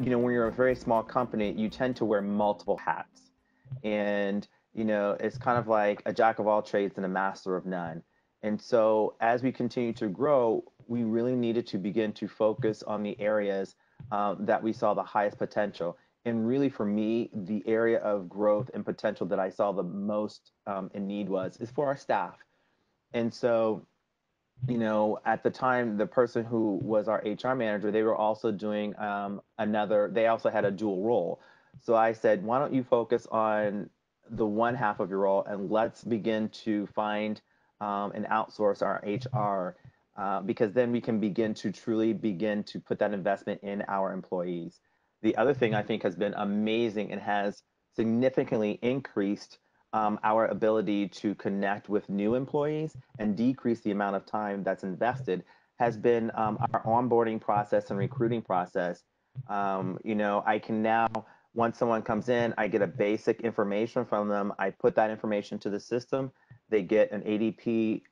you know, when you're a very small company, you tend to wear multiple hats. And, you know, it's kind of like a jack of all trades and a master of none. And so as we continue to grow, we really needed to begin to focus on the areas that we saw the highest potential. And really, for me, the area of growth and potential that I saw the most in need is for our staff. And so, you know, at the time, the person who was our HR manager, they were also doing they also had a dual role. So I said, why don't you focus on the one half of your role, and let's begin to find and outsource our HR, because then we can begin to truly begin to put that investment in our employees. The other thing I think has been amazing and has significantly increased our ability to connect with new employees and decrease the amount of time that's invested has been our onboarding process and recruiting process. You know, I can now, once someone comes in, I get a basic information from them. I put that information to the system. They get an ADP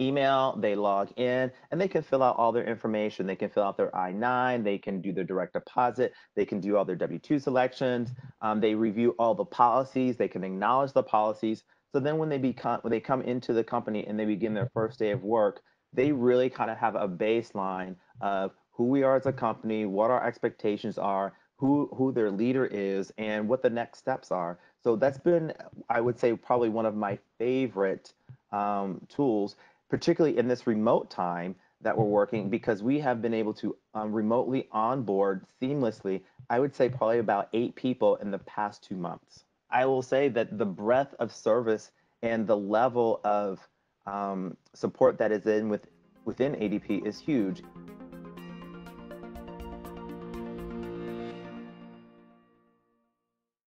email, they log in, and they can fill out all their information. They can fill out their I-9, they can do their direct deposit, they can do all their W-2 selections, they review all the policies, they can acknowledge the policies. So then when they come into the company and they begin their first day of work, they really kind of have a baseline of who we are as a company, what our expectations are, who their leader is, and what the next steps are. So that's been, I would say, probably one of my favorite tools, particularly in this remote time that we're working, because we have been able to remotely onboard seamlessly, I would say probably about 8 people in the past 2 months. I will say that the breadth of service and the level of support that is within ADP is huge.